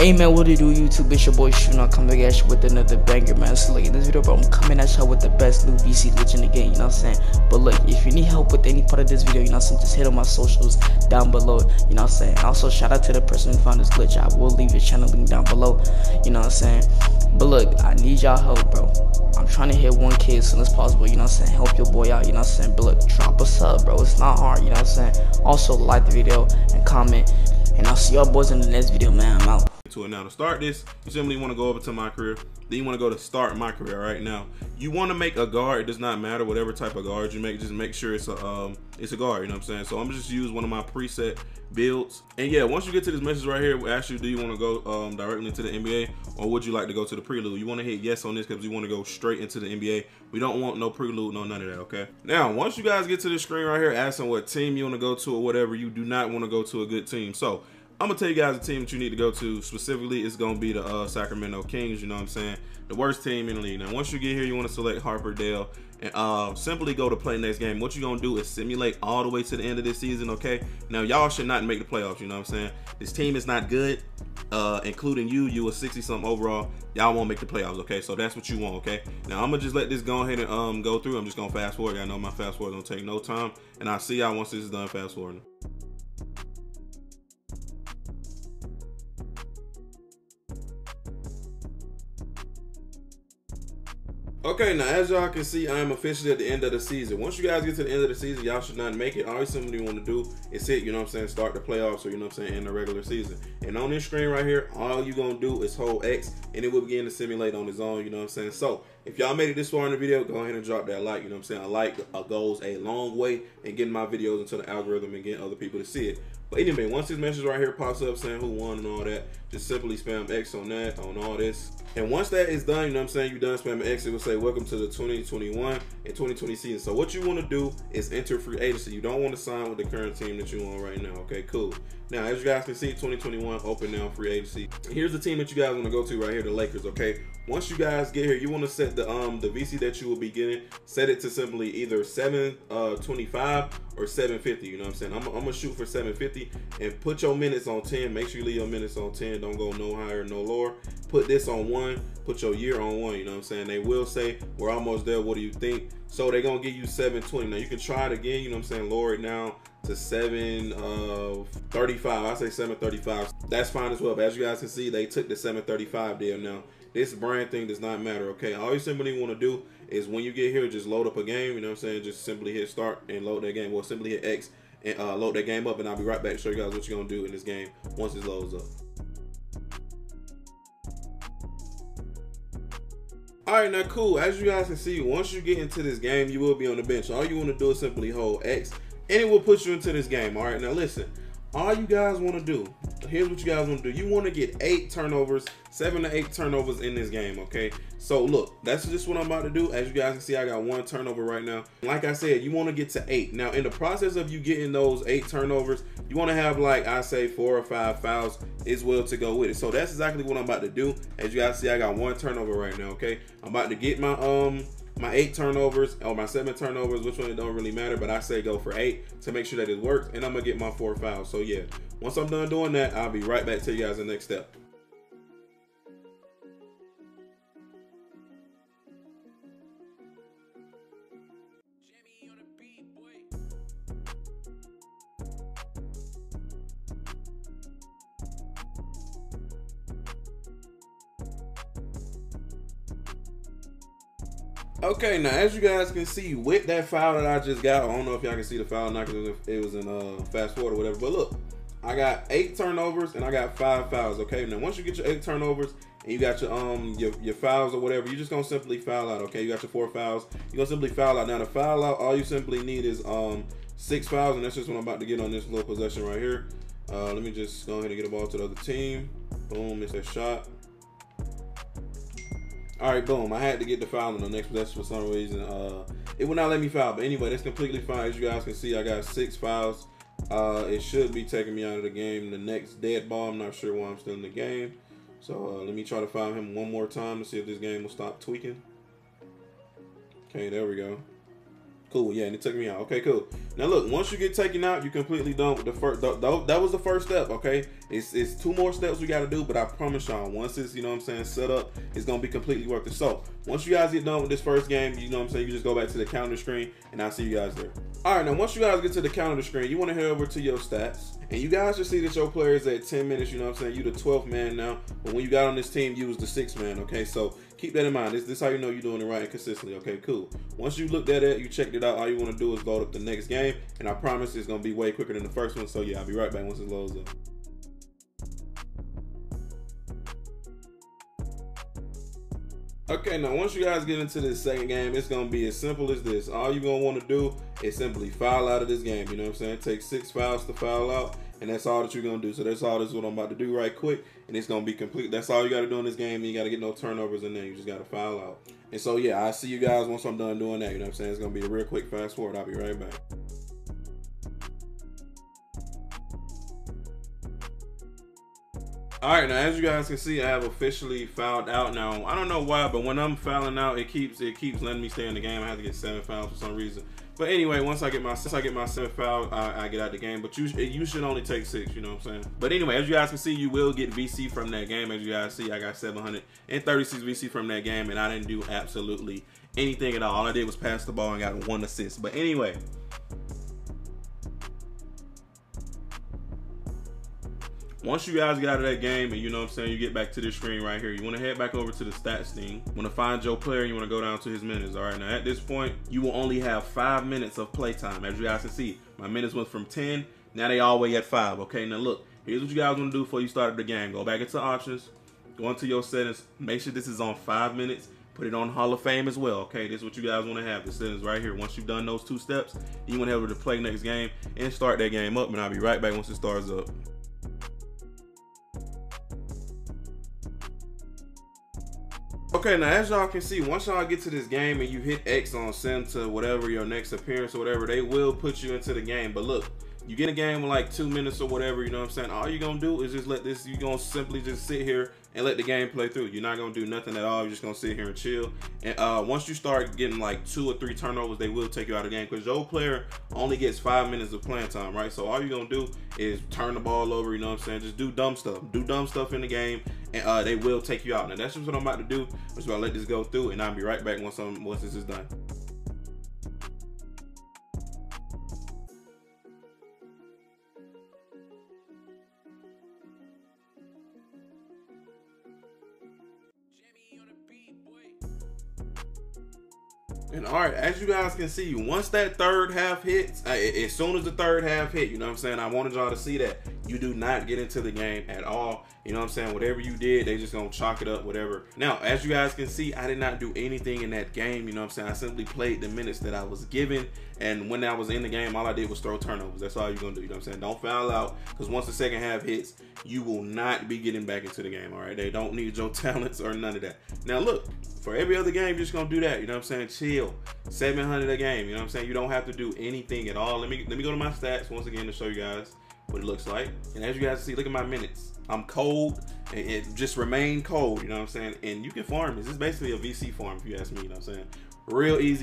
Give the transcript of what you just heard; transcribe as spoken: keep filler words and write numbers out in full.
Hey man, what do you do YouTube? It's your boy Shuna coming at you with another banger, man. So look, in this video, bro, I'm coming at y'all with the best new V C glitch in the game, you know what I'm saying? But look, if you need help with any part of this video, you know what I'm saying, just hit on my socials down below, you know what I'm saying? Also, shout out to the person who found this glitch. I will leave your channel link down below, you know what I'm saying? But look, I need y'all help, bro. I'm trying to hit one K as soon as possible, you know what I'm saying? Help your boy out, you know what I'm saying? But look, drop a sub, bro. It's not hard, you know what I'm saying? Also, like the video and comment. And I'll see y'all boys in the next video, man. I'm out. To it now to start this, you simply want to go over to my career. Then you want to go to start my career. Right now, you want to make a guard. It does not matter whatever type of guard you make. Just make sure it's a um, it's a guard. You know what I'm saying? So I'm just use one of my preset builds. And yeah, once you get to this message right here, we ask you, do you want to go um, directly to the N B A or would you like to go to the prelude? You want to hit yes on this because we want to go straight into the N B A. We don't want no prelude, no none of that. Okay. Now, once you guys get to this screen right here, asking what team you want to go to or whatever, you do not want to go to a good team. So I'm gonna tell you guys the team that you need to go to specifically. It's gonna be the uh, Sacramento Kings, you know what I'm saying? The worst team in the league. Now, once you get here, you wanna select Harper Dale and uh, simply go to play next game. What you're gonna do is simulate all the way to the end of this season, okay? Now, y'all should not make the playoffs, you know what I'm saying? This team is not good, uh, including you. You were sixty something overall. Y'all won't make the playoffs, okay? So that's what you want, okay? Now, I'm gonna just let this go ahead and um, go through. I'm just gonna fast forward. Y'all know my fast forward don't take no time. And I'll see y'all once this is done fast forwarding. Okay, now as y'all can see, I am officially at the end of the season. Once you guys get to the end of the season, y'all should not make it. All you simply want to do is hit, you know what I'm saying, start the playoffs, or you know what I'm saying, in the regular season. And on this screen right here, all you're going to do is hold X, and it will begin to simulate on its own, you know what I'm saying. So if y'all made it this far in the video, go ahead and drop that like, you know what I'm saying. A like uh, goes a long way in getting my videos into the algorithm and getting other people to see it. But anyway, once this message right here pops up saying who won and all that, just simply spam X on that, on all this. And once that is done, you know what I'm saying, you done spamming X, it will say welcome to the twenty twenty-one and twenty twenty season. So what you want to do is enter free agency. You don't want to sign with the current team that you on right now. Okay, cool. Now, as you guys can see, twenty twenty-one open now free agency. Here's the team that you guys want to go to right here, the Lakers, okay? Once you guys get here, you want to set the um the V C that you will be getting, set it to simply either seven twenty-five or seven fifty, you know what I'm saying? I'm, I'm gonna shoot for seven fifty and put your minutes on ten. Make sure you leave your minutes on ten. Don't go no higher, no lower. Put this on one, put your year on one, you know what I'm saying? They will say, we're almost there, what do you think? So they're gonna give you seven twenty. Now you can try it again, you know what I'm saying? Lower it down to seven thirty-five. I say seven thirty-five. That's fine as well. But as you guys can see, they took the seven thirty-five deal now. This brand thing does not matter, okay? All you simply want to do is when you get here, just load up a game, you know what I'm saying? Just simply hit start and load that game. Well, simply hit X and uh, load that game up, and I'll be right back to show you guys what you're going to do in this game once it loads up. All right, now cool. As you guys can see, once you get into this game, you will be on the bench. All you want to do is simply hold X, and it will put you into this game, all right? Now listen, all you guys want to do, here's what you guys want to do. You want to get eight turnovers, seven to eight turnovers in this game, okay? So look, that's just what I'm about to do. As you guys can see, I got one turnover right now. Like I said, you want to get to eight. Now, in the process of you getting those eight turnovers, you want to have, like I say, four or five fouls as well to go with it. So that's exactly what I'm about to do. As you guys see, I got one turnover right now, okay? I'm about to get my um my eight turnovers or my seven turnovers, which one, it don't really matter, but I say go for eight to make sure that it works, and I'm gonna get my four fouls. So yeah, once I'm done doing that, I'll be right back to you guys in the next step. Okay, now as you guys can see with that foul that I just got, I don't know if y'all can see the foul now because it was in uh, fast forward or whatever, but look, I got eight turnovers and I got five fouls, okay? Now once you get your eight turnovers and you got your um your, your fouls or whatever, you're just gonna simply foul out, okay? You got your four fouls, you're gonna simply foul out. Now to foul out, all you simply need is um six fouls, and that's just what I'm about to get on this little possession right here. Uh, let me just go ahead and get the ball to the other team. Boom, miss that shot. All right, boom. I had to get the foul on the next possession for some reason. Uh, it would not let me foul, but anyway, that's completely fine. As you guys can see, I got six fouls. Uh, it should be taking me out of the game. The next dead ball, I'm not sure why I'm still in the game. So uh, let me try to foul him one more time to see if this game will stop tweaking. Okay, there we go. Cool, yeah, and it took me out. Okay, cool. Now look, once you get taken out, you're completely done with the first, th th that was the first step, okay? It's, it's two more steps we gotta do, but I promise y'all, once it's, you know what I'm saying, set up, it's gonna be completely worth it. So, once you guys get done with this first game, you know what I'm saying, you just go back to the calendar screen, and I'll see you guys there. All right, now once you guys get to the calendar screen, you wanna head over to your stats, and you guys should see that your player is at ten minutes, you know what I'm saying, you the twelfth man now, but when you got on this team, you was the sixth man, okay? So, keep that in mind. This, this is how you know you're doing it right and consistently, okay? Cool. Once you looked at it, you checked it out, all you wanna do is load up the next game, and I promise it's gonna be way quicker than the first one, so yeah, I'll be right back once it loads up. Okay, now once you guys get into this second game, it's gonna be as simple as this. All you're gonna wanna do is simply foul out of this game, you know what I'm saying? Take six fouls to foul out, and that's all that you're gonna do. So that's all that's what I'm about to do right quick, and it's gonna be complete. That's all you gotta do in this game, and you gotta get no turnovers in there. You just gotta foul out. And so yeah, I'll see you guys once I'm done doing that, you know what I'm saying? It's gonna be a real quick fast forward, I'll be right back. All right, now as you guys can see, I have officially fouled out now. I don't know why, but when I'm fouling out, it keeps it keeps letting me stay in the game. I have to get seven fouls for some reason. But anyway, once I get my since I get my seven foul, I, I get out of the game. But you you should only take six, you know what I'm saying? But anyway, as you guys can see, you will get V C from that game. As you guys see, I got seven hundred thirty-six V C from that game, and I didn't do absolutely anything at all. All I did was pass the ball and got one assist. But anyway. Once you guys get out of that game and you know what I'm saying, you get back to this screen right here, you wanna head back over to the stats thing. You wanna find your player and you wanna go down to his minutes, all right? Now at this point, you will only have five minutes of play time. As you guys can see, my minutes went from ten, now they all the way at five, okay? Now look, here's what you guys wanna do before you start the game. Go back into options, go into your settings, make sure this is on five minutes, put it on Hall of Fame as well, okay? This is what you guys wanna have, the settings right here. Once you've done those two steps, you wanna head over to play next game and start that game up, and I'll be right back once it starts up. Okay, now as y'all can see, once y'all get to this game and you hit X on send to whatever your next appearance or whatever, they will put you into the game. But look, you get a game in like two minutes or whatever, you know what I'm saying? All you're gonna do is just let this, you're gonna simply just sit here and let the game play through. You're not gonna do nothing at all, you're just gonna sit here and chill. And uh, once you start getting like two or three turnovers, they will take you out of the game because your player only gets five minutes of playing time, right? So all you're gonna do is turn the ball over, you know what I'm saying? Just do dumb stuff, do dumb stuff in the game, and uh, they will take you out. Now that's just what I'm about to do. I'm just about to let this go through, and I'll be right back once, I'm, once this is done. And all right, as you guys can see, once that third half hits, as soon as the third half hit, you know what I'm saying? I wanted y'all to see that. You do not get into the game at all. You know what I'm saying? Whatever you did, they just gonna chalk it up, whatever. Now, as you guys can see, I did not do anything in that game. You know what I'm saying? I simply played the minutes that I was given. And when I was in the game, all I did was throw turnovers. That's all you're gonna do. You know what I'm saying? Don't foul out, because once the second half hits, you will not be getting back into the game, all right? They don't need your talents or none of that. Now look, for every other game, you're just gonna do that. You know what I'm saying? Chill. seven hundred a game, you know what I'm saying? You don't have to do anything at all. Let me, let me go to my stats once again to show you guys what it looks like. And as you guys see, look at my minutes. I'm cold, and it just remain cold, you know what I'm saying? And you can farm this. It's basically a V C farm if you ask me, you know what I'm saying? Real easy.